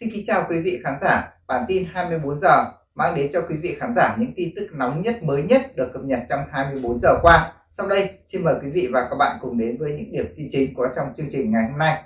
Xin kính chào quý vị khán giả, bản tin 24 giờ mang đến cho quý vị khán giả những tin tức nóng nhất, mới nhất được cập nhật trong 24 giờ qua. Sau đây, xin mời quý vị và các bạn cùng đến với những điểm tin chính có trong chương trình ngày hôm nay.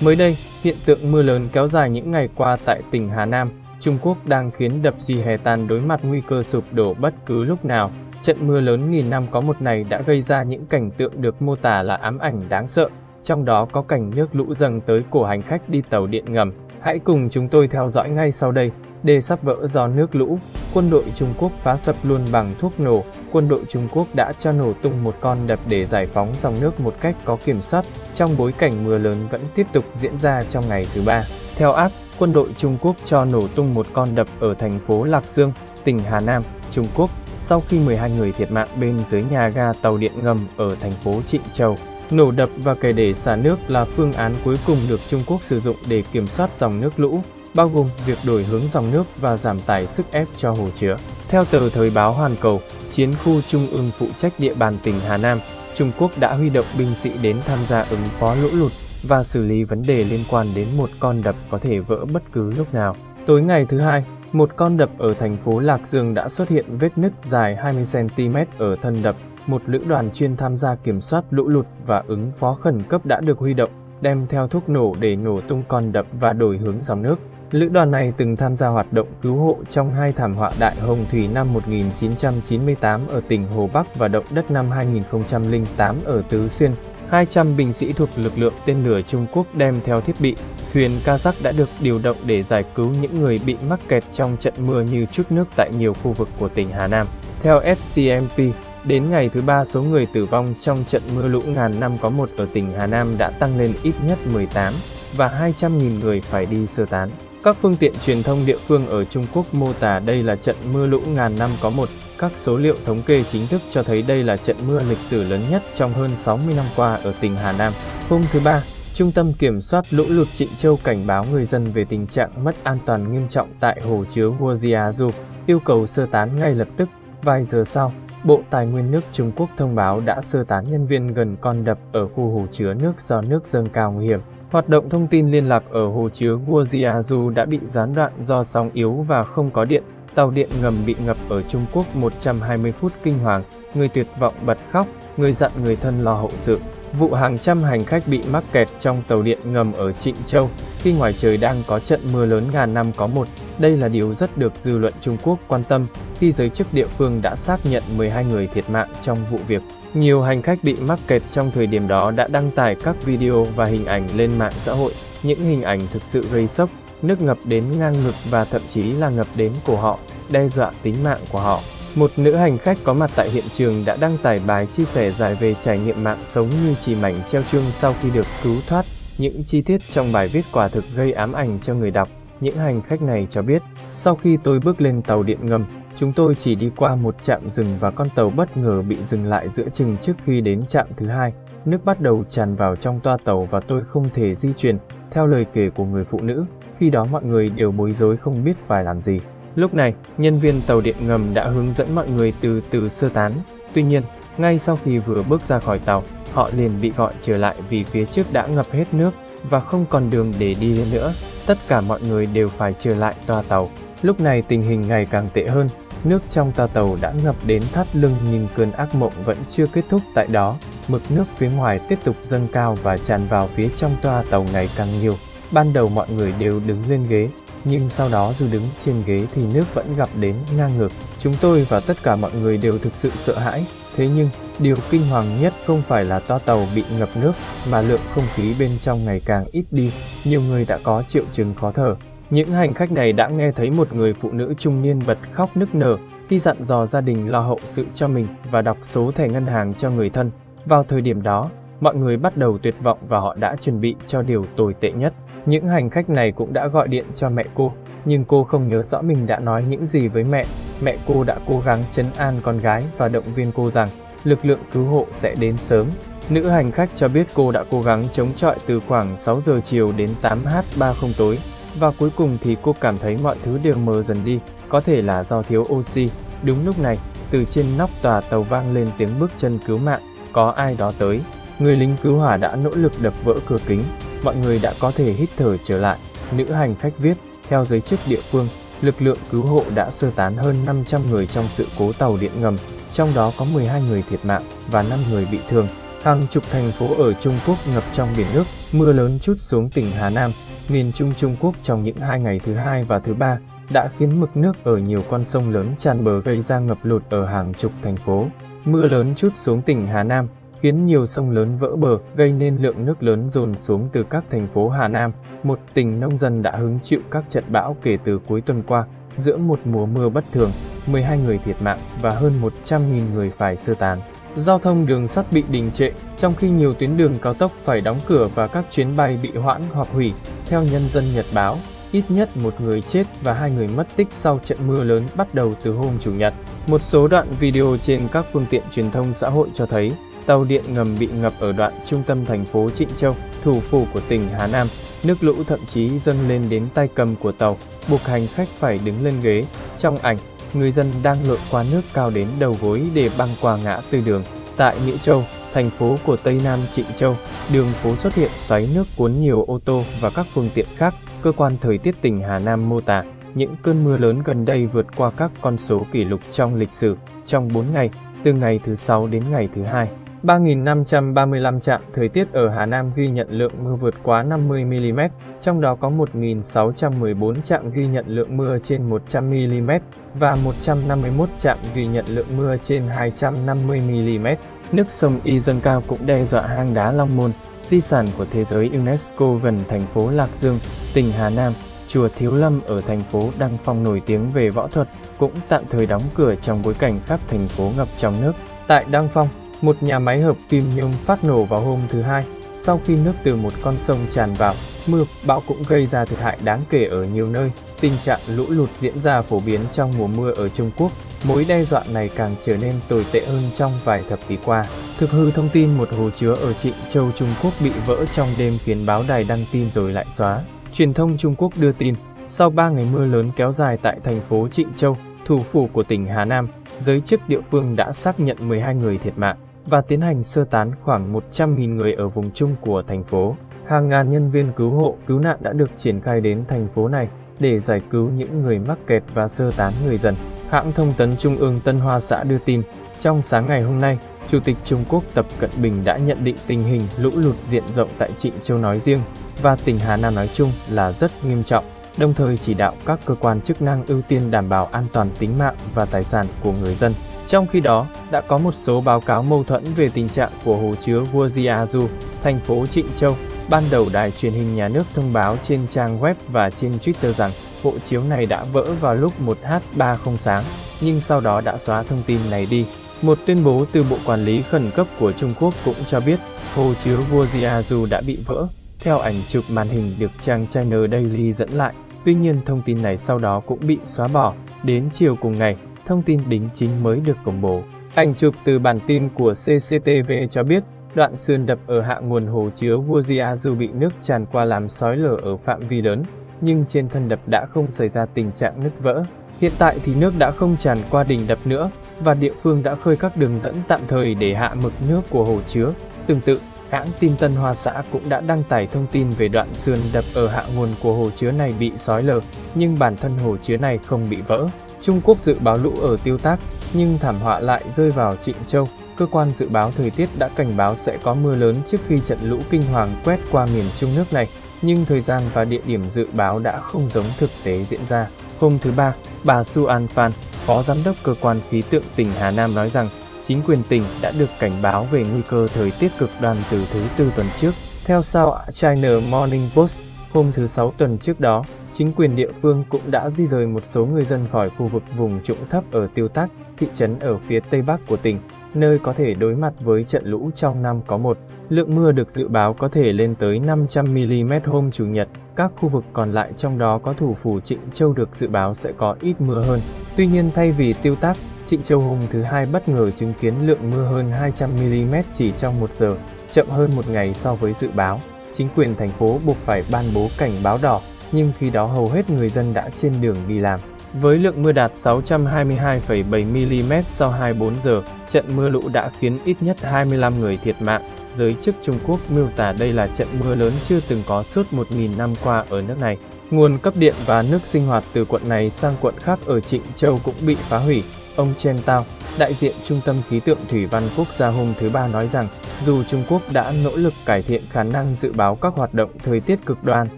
Mới đây, hiện tượng mưa lớn kéo dài những ngày qua tại tỉnh Hà Nam, Trung Quốc đang khiến đập Wuzhiazu đối mặt nguy cơ sụp đổ bất cứ lúc nào. Trận mưa lớn nghìn năm có một ngày đã gây ra những cảnh tượng được mô tả là ám ảnh đáng sợ, trong đó có cảnh nước lũ dâng tới cổ hành khách đi tàu điện ngầm. Hãy cùng chúng tôi theo dõi ngay sau đây. Đê sắp vỡ do nước lũ, quân đội Trung Quốc phá sập luôn bằng thuốc nổ. Quân đội Trung Quốc đã cho nổ tung một con đập để giải phóng dòng nước một cách có kiểm soát, trong bối cảnh mưa lớn vẫn tiếp tục diễn ra trong ngày thứ ba. Theo app, quân đội Trung Quốc cho nổ tung một con đập ở thành phố Lạc Dương, tỉnh Hà Nam, Trung Quốc, sau khi 12 người thiệt mạng bên dưới nhà ga tàu điện ngầm ở thành phố Trịnh Châu. Nổ đập và kè để xả nước là phương án cuối cùng được Trung Quốc sử dụng để kiểm soát dòng nước lũ, bao gồm việc đổi hướng dòng nước và giảm tải sức ép cho hồ chứa. Theo tờ Thời báo Hoàn Cầu, chiến khu Trung ương phụ trách địa bàn tỉnh Hà Nam, Trung Quốc đã huy động binh sĩ đến tham gia ứng phó lũ lụt và xử lý vấn đề liên quan đến một con đập có thể vỡ bất cứ lúc nào. Tối ngày thứ hai, một con đập ở thành phố Lạc Dương đã xuất hiện vết nứt dài 20 cm ở thân đập. Một lữ đoàn chuyên tham gia kiểm soát lũ lụt và ứng phó khẩn cấp đã được huy động, đem theo thuốc nổ để nổ tung con đập và đổi hướng dòng nước. Lữ đoàn này từng tham gia hoạt động cứu hộ trong hai thảm họa đại hồng thủy năm 1998 ở tỉnh Hồ Bắc và động đất năm 2008 ở Tứ Xuyên. 200 binh sĩ thuộc lực lượng tên lửa Trung Quốc đem theo thiết bị, thuyền Kazakh đã được điều động để giải cứu những người bị mắc kẹt trong trận mưa như trút nước tại nhiều khu vực của tỉnh Hà Nam. Theo SCMP, đến ngày thứ ba, số người tử vong trong trận mưa lũ ngàn năm có một ở tỉnh Hà Nam đã tăng lên ít nhất 18 và 200.000 người phải đi sơ tán. Các phương tiện truyền thông địa phương ở Trung Quốc mô tả đây là trận mưa lũ ngàn năm có một. Các số liệu thống kê chính thức cho thấy đây là trận mưa lịch sử lớn nhất trong hơn 60 năm qua ở tỉnh Hà Nam. Hôm thứ ba, Trung tâm Kiểm soát Lũ lụt Trịnh Châu cảnh báo người dân về tình trạng mất an toàn nghiêm trọng tại hồ chứa Wuzhiazu, yêu cầu sơ tán ngay lập tức. Vài giờ sau, Bộ Tài nguyên nước Trung Quốc thông báo đã sơ tán nhân viên gần con đập ở khu hồ chứa nước do nước dâng cao nguy hiểm. Hoạt động thông tin liên lạc ở hồ chứa Wuzhiazu đã bị gián đoạn do sóng yếu và không có điện. Tàu điện ngầm bị ngập ở Trung Quốc 120 phút kinh hoàng, người tuyệt vọng bật khóc, người dặn người thân lo hậu sự. Vụ hàng trăm hành khách bị mắc kẹt trong tàu điện ngầm ở Trịnh Châu khi ngoài trời đang có trận mưa lớn ngàn năm có một. Đây là điều rất được dư luận Trung Quốc quan tâm khi giới chức địa phương đã xác nhận 12 người thiệt mạng trong vụ việc. Nhiều hành khách bị mắc kẹt trong thời điểm đó đã đăng tải các video và hình ảnh lên mạng xã hội. Những hình ảnh thực sự gây sốc, nước ngập đến ngang ngực và thậm chí là ngập đến cổ họ, đe dọa tính mạng của họ. Một nữ hành khách có mặt tại hiện trường đã đăng tải bài chia sẻ dài về trải nghiệm mạng sống như chì mảnh treo chuông sau khi được cứu thoát. Những chi tiết trong bài viết quả thực gây ám ảnh cho người đọc. Những hành khách này cho biết, sau khi tôi bước lên tàu điện ngầm, chúng tôi chỉ đi qua một trạm dừng và con tàu bất ngờ bị dừng lại giữa chừng trước khi đến trạm thứ hai. Nước bắt đầu tràn vào trong toa tàu và tôi không thể di chuyển, theo lời kể của người phụ nữ. Khi đó mọi người đều bối rối không biết phải làm gì. Lúc này, nhân viên tàu điện ngầm đã hướng dẫn mọi người từ từ sơ tán. Tuy nhiên, ngay sau khi vừa bước ra khỏi tàu, họ liền bị gọi trở lại vì phía trước đã ngập hết nước và không còn đường để đi lên nữa. Tất cả mọi người đều phải trở lại toa tàu. Lúc này tình hình ngày càng tệ hơn. Nước trong toa tàu đã ngập đến thắt lưng nhưng cơn ác mộng vẫn chưa kết thúc tại đó. Mực nước phía ngoài tiếp tục dâng cao và tràn vào phía trong toa tàu ngày càng nhiều. Ban đầu mọi người đều đứng lên ghế, nhưng sau đó dù đứng trên ghế thì nước vẫn gặp đến ngang ngực. Chúng tôi và tất cả mọi người đều thực sự sợ hãi. Thế nhưng, điều kinh hoàng nhất không phải là toa tàu bị ngập nước, mà lượng không khí bên trong ngày càng ít đi. Nhiều người đã có triệu chứng khó thở. Những hành khách này đã nghe thấy một người phụ nữ trung niên bật khóc nức nở khi dặn dò gia đình lo hậu sự cho mình và đọc số thẻ ngân hàng cho người thân. Vào thời điểm đó, mọi người bắt đầu tuyệt vọng và họ đã chuẩn bị cho điều tồi tệ nhất. Những hành khách này cũng đã gọi điện cho mẹ cô, nhưng cô không nhớ rõ mình đã nói những gì với mẹ. Mẹ cô đã cố gắng trấn an con gái và động viên cô rằng lực lượng cứu hộ sẽ đến sớm. Nữ hành khách cho biết cô đã cố gắng chống chọi từ khoảng 6 giờ chiều đến 8h30 tối, và cuối cùng thì cô cảm thấy mọi thứ đều mờ dần đi, có thể là do thiếu oxy. Đúng lúc này, từ trên nóc tòa tàu vang lên tiếng bước chân cứu mạng, có ai đó tới. Người lính cứu hỏa đã nỗ lực đập vỡ cửa kính, mọi người đã có thể hít thở trở lại. Nữ hành khách viết, theo giới chức địa phương, lực lượng cứu hộ đã sơ tán hơn 500 người trong sự cố tàu điện ngầm, trong đó có 12 người thiệt mạng và 5 người bị thương. Hàng chục thành phố ở Trung Quốc ngập trong biển nước, mưa lớn trút xuống tỉnh Hà Nam, miền Trung Trung Quốc trong những 2 ngày thứ Hai và thứ Ba đã khiến mực nước ở nhiều con sông lớn tràn bờ gây ra ngập lụt ở hàng chục thành phố. Mưa lớn trút xuống tỉnh Hà Nam khiến nhiều sông lớn vỡ bờ, gây nên lượng nước lớn dồn xuống từ các thành phố Hà Nam, một tỉnh nông dân đã hứng chịu các trận bão kể từ cuối tuần qua. Giữa một mùa mưa bất thường, 12 người thiệt mạng và hơn 100.000 người phải sơ tán. Giao thông đường sắt bị đình trệ, trong khi nhiều tuyến đường cao tốc phải đóng cửa và các chuyến bay bị hoãn hoặc hủy. Theo Nhân dân Nhật báo, ít nhất một người chết và 2 người mất tích sau trận mưa lớn bắt đầu từ hôm Chủ nhật. Một số đoạn video trên các phương tiện truyền thông xã hội cho thấy tàu điện ngầm bị ngập ở đoạn trung tâm thành phố Trịnh Châu, thủ phủ của tỉnh Hà Nam. Nước lũ thậm chí dâng lên đến tay cầm của tàu, buộc hành khách phải đứng lên ghế. Trong ảnh, người dân đang lội qua nước cao đến đầu gối để băng qua ngã tư đường. Tại Nghĩa Châu, thành phố của Tây Nam Trịnh Châu, đường phố xuất hiện xoáy nước cuốn nhiều ô tô và các phương tiện khác. Cơ quan thời tiết tỉnh Hà Nam mô tả, những cơn mưa lớn gần đây vượt qua các con số kỷ lục trong lịch sử. Trong 4 ngày, từ ngày thứ Sáu đến ngày thứ Hai, 3.535 trạm thời tiết ở Hà Nam ghi nhận lượng mưa vượt quá 50 mm, trong đó có 1.614 trạm ghi nhận lượng mưa trên 100 mm và 151 trạm ghi nhận lượng mưa trên 250 mm. Nước sông Y dâng cao cũng đe dọa hang đá Long Môn, di sản của thế giới UNESCO gần thành phố Lạc Dương, tỉnh Hà Nam. Chùa Thiếu Lâm ở thành phố Đăng Phong nổi tiếng về võ thuật cũng tạm thời đóng cửa trong bối cảnh các thành phố ngập trong nước. Tại Đăng Phong, một nhà máy hợp kim nhôm phát nổ vào hôm thứ Hai, sau khi nước từ một con sông tràn vào. Mưa, bão cũng gây ra thiệt hại đáng kể ở nhiều nơi. Tình trạng lũ lụt diễn ra phổ biến trong mùa mưa ở Trung Quốc. Mối đe dọa này càng trở nên tồi tệ hơn trong vài thập kỷ qua. Thực hư thông tin một hồ chứa ở Trịnh Châu, Trung Quốc bị vỡ trong đêm khiến báo đài đăng tin rồi lại xóa. Truyền thông Trung Quốc đưa tin, sau 3 ngày mưa lớn kéo dài tại thành phố Trịnh Châu, thủ phủ của tỉnh Hà Nam, giới chức địa phương đã xác nhận 12 người thiệt mạng và tiến hành sơ tán khoảng 100.000 người ở vùng trung của thành phố. Hàng ngàn nhân viên cứu hộ, cứu nạn đã được triển khai đến thành phố này để giải cứu những người mắc kẹt và sơ tán người dân. Hãng thông tấn Trung ương Tân Hoa xã đưa tin, trong sáng ngày hôm nay, Chủ tịch Trung Quốc Tập Cận Bình đã nhận định tình hình lũ lụt diện rộng tại Trịnh Châu nói riêng và tỉnh Hà Nam nói chung là rất nghiêm trọng, đồng thời chỉ đạo các cơ quan chức năng ưu tiên đảm bảo an toàn tính mạng và tài sản của người dân. Trong khi đó, đã có một số báo cáo mâu thuẫn về tình trạng của hồ chứa Wuzhiazu, thành phố Trịnh Châu. Ban đầu, đài truyền hình nhà nước thông báo trên trang web và trên Twitter rằng hộ chiếu này đã vỡ vào lúc 1h30 sáng, nhưng sau đó đã xóa thông tin này đi. Một tuyên bố từ Bộ Quản lý Khẩn cấp của Trung Quốc cũng cho biết hồ chứa Wuzhiazu đã bị vỡ, theo ảnh chụp màn hình được trang China Daily dẫn lại. Tuy nhiên, thông tin này sau đó cũng bị xóa bỏ. Đến chiều cùng ngày, thông tin đính chính mới được công bố. Ảnh chụp từ bản tin của CCTV cho biết, đoạn sườn đập ở hạ nguồn hồ chứa Wuzhiazu bị nước tràn qua làm sói lở ở phạm vi lớn, nhưng trên thân đập đã không xảy ra tình trạng nứt vỡ. Hiện tại thì nước đã không tràn qua đỉnh đập nữa, và địa phương đã khơi các đường dẫn tạm thời để hạ mực nước của hồ chứa. Tương tự, hãng tin Tân Hoa xã cũng đã đăng tải thông tin về đoạn sườn đập ở hạ nguồn của hồ chứa này bị sói lở, nhưng bản thân hồ chứa này không bị vỡ. Trung Quốc dự báo lũ ở Tiêu Tác, nhưng thảm họa lại rơi vào Trịnh Châu. Cơ quan dự báo thời tiết đã cảnh báo sẽ có mưa lớn trước khi trận lũ kinh hoàng quét qua miền Trung nước này, nhưng thời gian và địa điểm dự báo đã không giống thực tế diễn ra. Hôm thứ Ba, bà Xu An Phan, Phó Giám đốc Cơ quan Khí tượng tỉnh Hà Nam nói rằng chính quyền tỉnh đã được cảnh báo về nguy cơ thời tiết cực đoan từ thứ Tư tuần trước. Theo sao China Morning Post, hôm thứ Sáu tuần trước đó, chính quyền địa phương cũng đã di rời một số người dân khỏi khu vực vùng trũng thấp ở Tiêu Tác, thị trấn ở phía tây bắc của tỉnh, nơi có thể đối mặt với trận lũ trong năm có một. Lượng mưa được dự báo có thể lên tới 500 mm hôm Chủ nhật. Các khu vực còn lại, trong đó có thủ phủ Trịnh Châu, được dự báo sẽ có ít mưa hơn. Tuy nhiên, thay vì Tiêu Tác, Trịnh Châu hôm thứ Hai bất ngờ chứng kiến lượng mưa hơn 200 mm chỉ trong 1 giờ, chậm hơn 1 ngày so với dự báo. Chính quyền thành phố buộc phải ban bố cảnh báo đỏ, nhưng khi đó hầu hết người dân đã trên đường đi làm. Với lượng mưa đạt 622,7 mm sau 24 giờ, trận mưa lũ đã khiến ít nhất 25 người thiệt mạng. giới chức Trung Quốc miêu tả đây là trận mưa lớn chưa từng có suốt 1.000 năm qua ở nước này. Nguồn cấp điện và nước sinh hoạt từ quận này sang quận khác ở Trịnh Châu cũng bị phá hủy. Ông Chen Tao, đại diện Trung tâm Khí tượng Thủy văn Quốc gia hôm thứ Ba nói rằng, dù Trung Quốc đã nỗ lực cải thiện khả năng dự báo các hoạt động thời tiết cực đoan,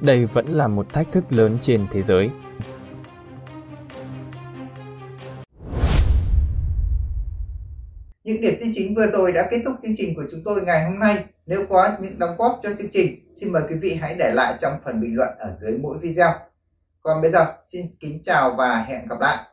đây vẫn là một thách thức lớn trên thế giới. Những điểm tin chính vừa rồi đã kết thúc chương trình của chúng tôi ngày hôm nay. Nếu có những đóng góp cho chương trình, xin mời quý vị hãy để lại trong phần bình luận ở dưới mỗi video. Còn bây giờ, xin kính chào và hẹn gặp lại!